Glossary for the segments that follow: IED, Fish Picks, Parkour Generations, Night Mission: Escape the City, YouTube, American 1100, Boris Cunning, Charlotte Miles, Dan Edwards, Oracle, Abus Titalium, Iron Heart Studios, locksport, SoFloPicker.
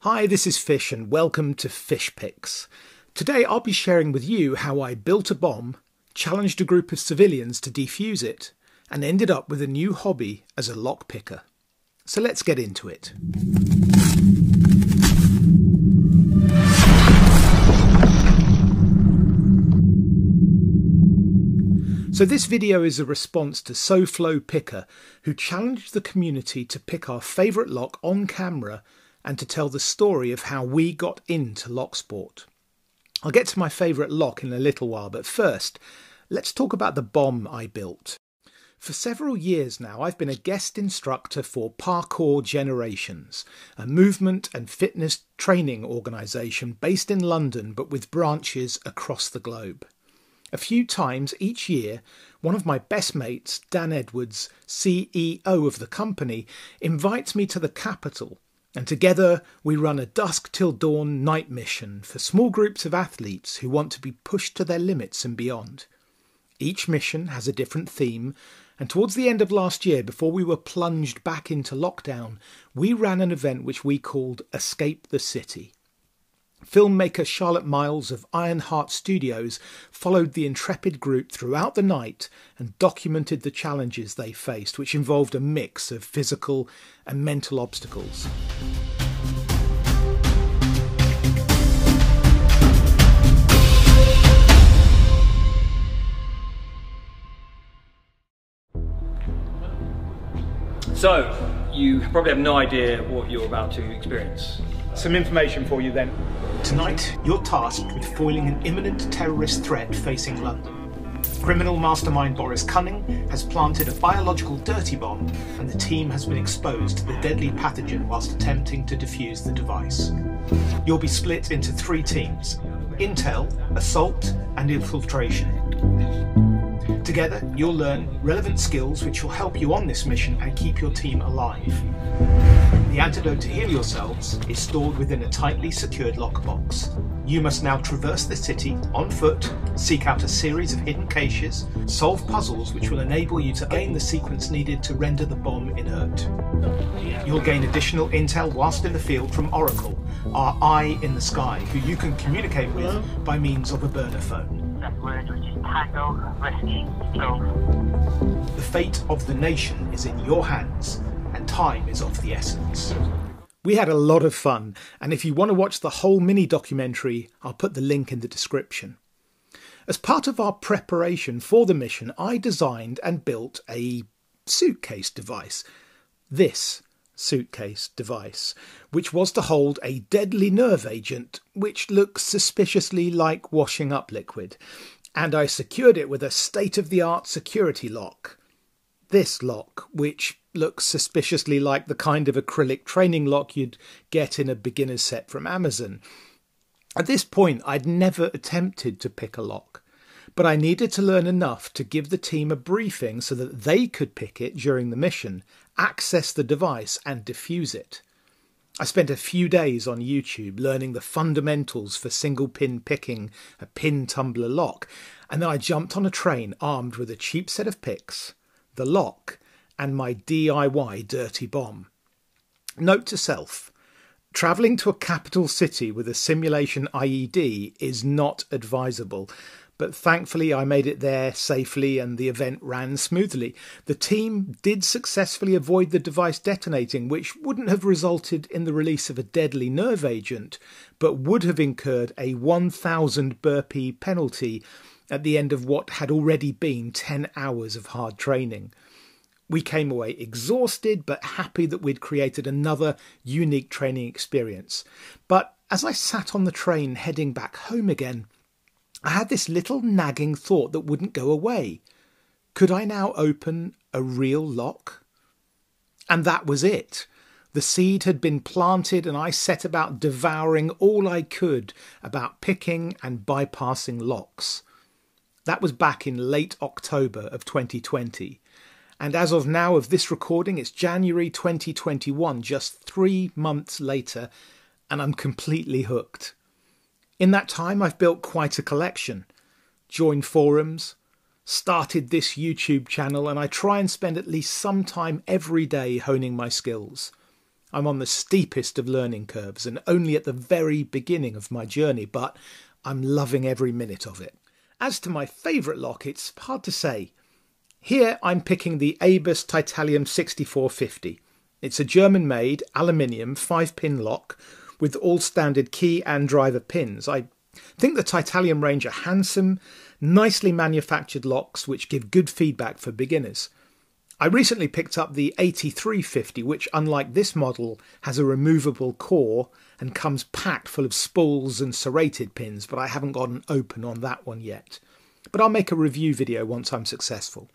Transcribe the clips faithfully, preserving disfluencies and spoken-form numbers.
Hi, this is Fish and welcome to Fish Picks. Today I'll be sharing with you how I built a bomb, challenged a group of civilians to defuse it, and ended up with a new hobby as a lockpicker. So let's get into it. So this video is a response to SoFloPicker, who challenged the community to pick our favourite lock on camera and to tell the story of how we got into locksport. I'll get to my favourite lock in a little while, but first, let's talk about the bomb I built. For several years now, I've been a guest instructor for Parkour Generations, a movement and fitness training organisation based in London but with branches across the globe. A few times each year, one of my best mates, Dan Edwards, C E O of the company, invites me to the capital, and together we run a dusk till dawn night mission for small groups of athletes who want to be pushed to their limits and beyond. Each mission has a different theme, and towards the end of last year, before we were plunged back into lockdown, we ran an event which we called Escape the City. Filmmaker Charlotte Miles of Iron Heart Studios followed the intrepid group throughout the night and documented the challenges they faced, which involved a mix of physical and mental obstacles. So, you probably have no idea what you're about to experience. Some information for you then. Tonight, you're tasked with foiling an imminent terrorist threat facing London. Criminal mastermind Boris Cunning has planted a biological dirty bomb, and the team has been exposed to the deadly pathogen whilst attempting to defuse the device. You'll be split into three teams: intel, assault, and infiltration. Together, you'll learn relevant skills which will help you on this mission and keep your team alive. The antidote to heal yourselves is stored within a tightly secured lockbox. You must now traverse the city on foot, seek out a series of hidden caches, solve puzzles which will enable you to gain the sequence needed to render the bomb inert. You'll gain additional intel whilst in the field from Oracle, our eye in the sky, who you can communicate with by means of a burner phone. That word which is tango, rescue, solve. The fate of the nation is in your hands, and time is of the essence. We had a lot of fun, and if you want to watch the whole mini documentary, I'll put the link in the description. As part of our preparation for the mission, I designed and built a suitcase device. This suitcase device, which was to hold a deadly nerve agent, which looks suspiciously like washing up liquid, and I secured it with a state-of-the-art security lock. This lock, which looks suspiciously like the kind of acrylic training lock you'd get in a beginner's set from Amazon. At this point, I'd never attempted to pick a lock, but I needed to learn enough to give the team a briefing so that they could pick it during the mission, access the device, and defuse it. I spent a few days on YouTube learning the fundamentals for single pin picking a pin tumbler lock, and then I jumped on a train armed with a cheap set of picks, the lock, and my D I Y dirty bomb. Note to self: travelling to a capital city with a simulation I E D is not advisable, but thankfully I made it there safely and the event ran smoothly. The team did successfully avoid the device detonating, which wouldn't have resulted in the release of a deadly nerve agent, but would have incurred a one thousand burpee penalty at the end of what had already been ten hours of hard training. We came away exhausted, but happy that we'd created another unique training experience. But as I sat on the train heading back home again, I had this little nagging thought that wouldn't go away. Could I now open a real lock? And that was it. The seed had been planted, and I set about devouring all I could about picking and bypassing locks. That was back in late October of twenty twenty. And as of now of this recording, it's January twenty twenty-one, just three months later, and I'm completely hooked. In that time, I've built quite a collection, joined forums, started this YouTube channel, and I try and spend at least some time every day honing my skills. I'm on the steepest of learning curves and only at the very beginning of my journey, but I'm loving every minute of it. As to my favourite lock, it's hard to say. Here I'm picking the Abus Titalium sixty-four fifty. It's a German-made aluminium five-pin lock with all standard key and driver pins. I think the Titalium range are handsome, nicely manufactured locks which give good feedback for beginners. I recently picked up the eighty-three fifty, which, unlike this model, has a removable core and comes packed full of spools and serrated pins, but I haven't gotten open on that one yet. But I'll make a review video once I'm successful.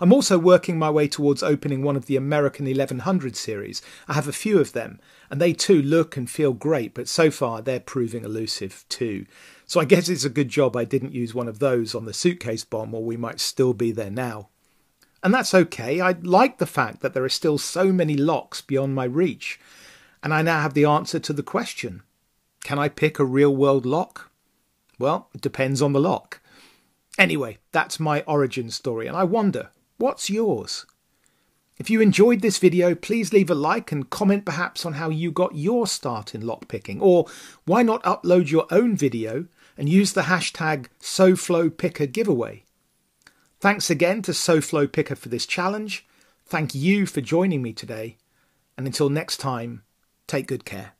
I'm also working my way towards opening one of the American eleven hundred series. I have a few of them, and they too look and feel great, but so far they're proving elusive too. So I guess it's a good job I didn't use one of those on the suitcase bomb, or we might still be there now. And that's okay. I like the fact that there are still so many locks beyond my reach. And I now have the answer to the question. Can I pick a real-world lock? Well, it depends on the lock. Anyway, that's my origin story, and I wonder, what's yours? If you enjoyed this video, please leave a like and comment perhaps on how you got your start in lockpicking, or why not upload your own video and use the hashtag SoFloPickerGiveaway. Thanks again to SoFloPicker for this challenge. Thank you for joining me today. And until next time, take good care.